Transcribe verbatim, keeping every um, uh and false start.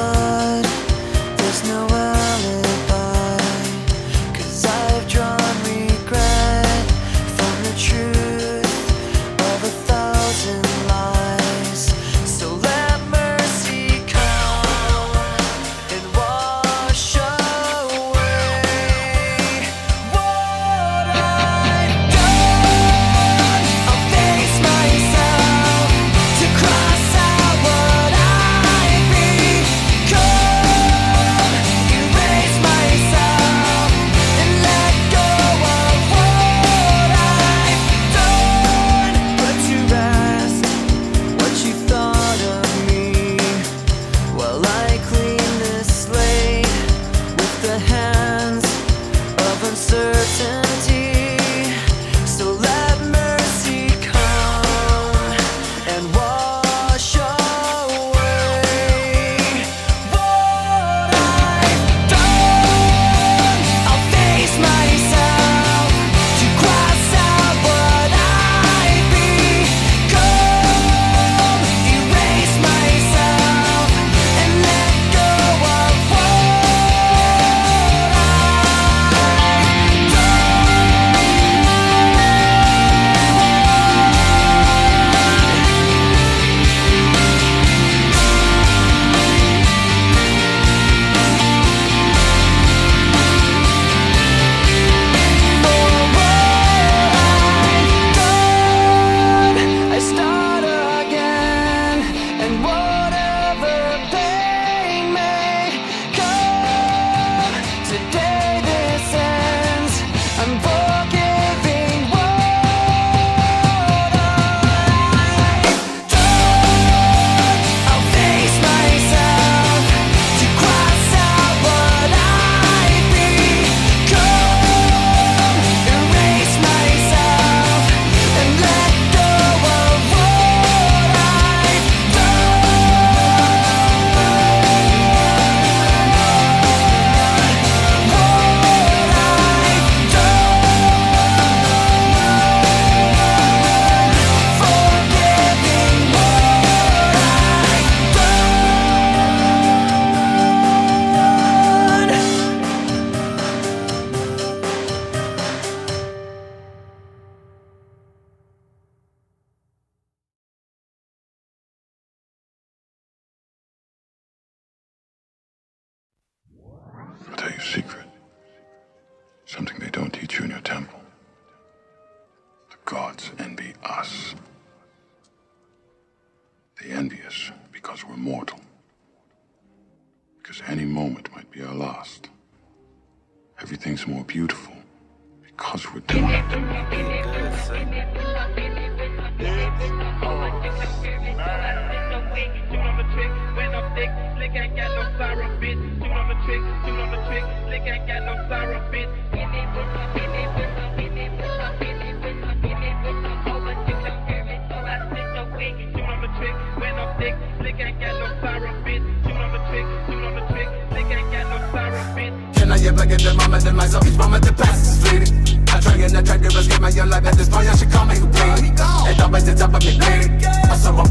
blood, there's no alibi, 'cause I've drawn regret from the truth of a thousand lies. So let mercy come and wash away what I've done. I'll face myself to cross out what I I'll tell you a secret. Something they don't teach you in your temple. The gods envy us. They envy us because we're mortal. Because any moment might be our last. Everything's more beautiful because we're done. Dude, I'm a trick, slick, I got no sorrow, bitch. In it with my, in it with my, in it with my, in it with my, in it with my, over six, I'm scary, so I stick no wig. Dude, I'm a trick, when I'm thick, slick, I got no sorrow, bitch. Dude, I'm a trick, dude, I'm a trick, slick, I got no sorrow, bitch. Can I get back at the moment in myself? Each moment that passes is fleeting. I try and I try to escape my young life at this point, I should call me a wig. And always it's up on me, baby. I saw